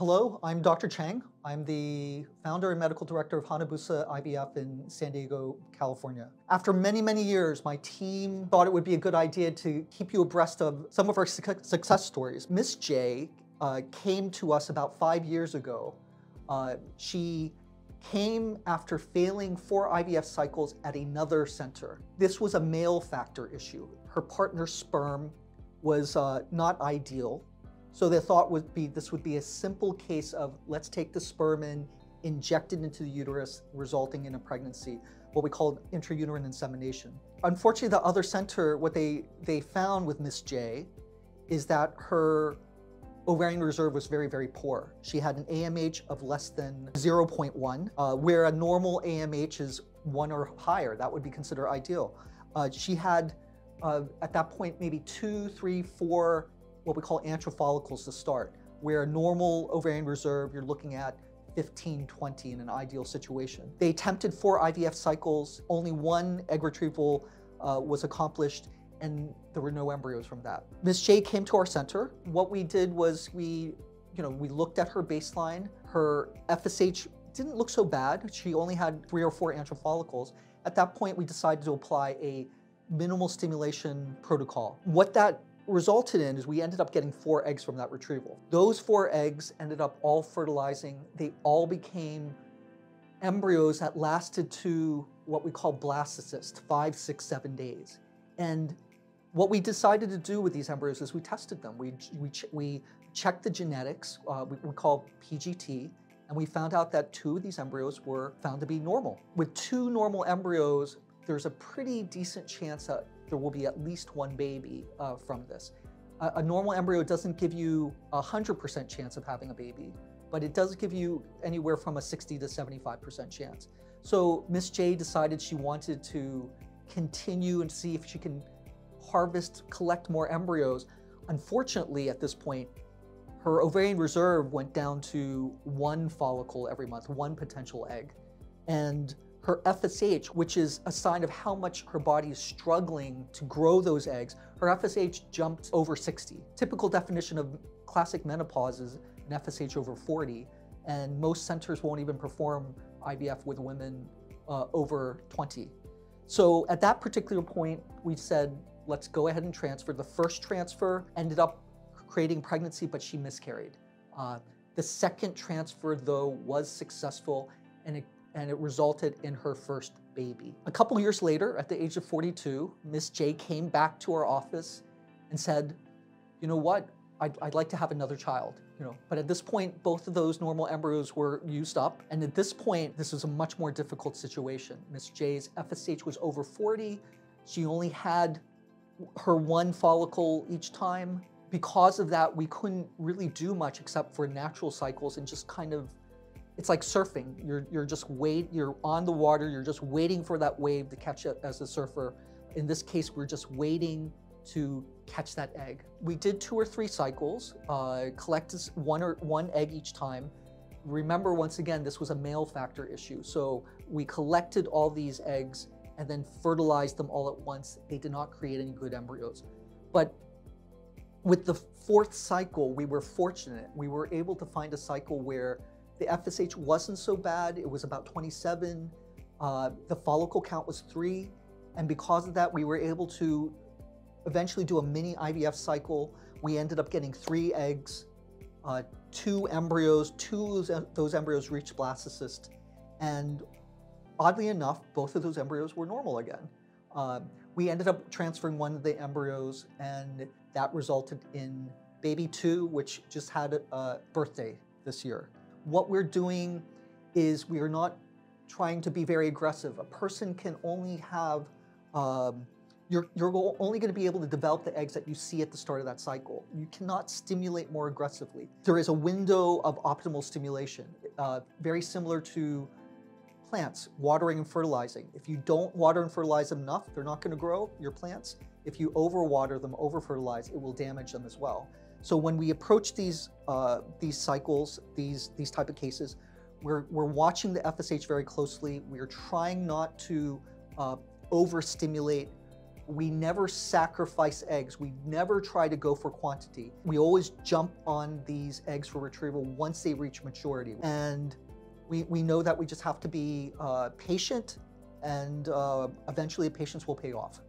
Hello, I'm Dr. Chang. I'm the founder and medical director of Hanabusa IVF in San Diego, California. After many, many years, my team thought it would be a good idea to keep you abreast of some of our success stories. Miss J came to us about 5 years ago. She came after failing 4 IVF cycles at another center. This was a male factor issue. Her partner's sperm was not ideal. So the thought would be this would be a simple case of let's take the sperm and inject it into the uterus, resulting in a pregnancy, what we call intrauterine insemination. Unfortunately, the other center, what they found with Miss J is that her ovarian reserve was very, very poor. She had an AMH of less than 0.1, where a normal AMH is 1 or higher. That would be considered ideal. She had, at that point, maybe 2, 3, 4 what we call antral follicles to start, where a normal ovarian reserve, you're looking at 15, 20 in an ideal situation. They attempted 4 IVF cycles, only 1 egg retrieval was accomplished, and there were no embryos from that. Miss J came to our center. What we did was we looked at her baseline. Her FSH didn't look so bad. She only had 3 or 4 antral follicles. At that point, we decided to apply a minimal stimulation protocol. What that resulted in is we ended up getting 4 eggs from that retrieval. Those 4 eggs ended up all fertilizing. They all became embryos that lasted to what we call blastocyst, 5, 6, 7 days. And what we decided to do with these embryos is we tested them. We checked the genetics, we call PGT, and we found out that 2 of these embryos were found to be normal. With 2 normal embryos, there's a pretty decent chance that there will be at least 1 baby from this. A normal embryo doesn't give you 100% chance of having a baby, but it does give you anywhere from a 60 to 75% chance. So Miss J decided she wanted to continue and see if she can collect more embryos. Unfortunately, at this point, her ovarian reserve went down to 1 follicle every month, 1 potential egg. And her FSH, which is a sign of how much her body is struggling to grow those eggs, her FSH jumped over 60. Typical definition of classic menopause is an FSH over 40, and most centers won't even perform IVF with women over 20. So at that particular point, we said, let's go ahead and transfer. The first transfer ended up creating pregnancy, but she miscarried. The second transfer, though, was successful, and it resulted in her first baby. A couple years later, at the age of 42, Miss J came back to our office and said, you know what, I'd like to have another child. But at this point, both of those normal embryos were used up. And at this point, this was a much more difficult situation. Miss J's FSH was over 40. She only had her 1 follicle each time. Because of that, we couldn't really do much except for natural cycles and just kind of, it's like surfing. You're on the water, you're just waiting for that wave to catch it as a surfer. In this case, we're just waiting to catch that egg. We did 2 or 3 cycles, collected 1 egg each time. Remember, once again, this was a male factor issue. So we collected all these eggs and then fertilized them all at once. They did not create any good embryos. But with the 4th cycle, we were fortunate. We were able to find a cycle where the FSH wasn't so bad. It was about 27. The follicle count was 3. And because of that, we were able to eventually do a mini IVF cycle. We ended up getting 3 eggs, 2 embryos. 2 of those embryos reached blastocyst. And oddly enough, both of those embryos were normal again. We ended up transferring 1 of the embryos, and that resulted in baby 2, which just had a birthday this year. What we're doing is we are not trying to be very aggressive. A person can only have, you're only going to be able to develop the eggs that you see at the start of that cycle. You cannot stimulate more aggressively. There is a window of optimal stimulation, very similar to plants, watering and fertilizing. If you don't water and fertilize them enough, they're not going to grow, your plants. If you overwater them, over-fertilize, it will damage them as well. So when we approach these cycles, these type of cases, we're watching the FSH very closely. We're trying not to overstimulate. We never sacrifice eggs. We never try to go for quantity. We always jump on these eggs for retrieval once they reach maturity. And we know that we just have to be patient, and eventually the patience will pay off.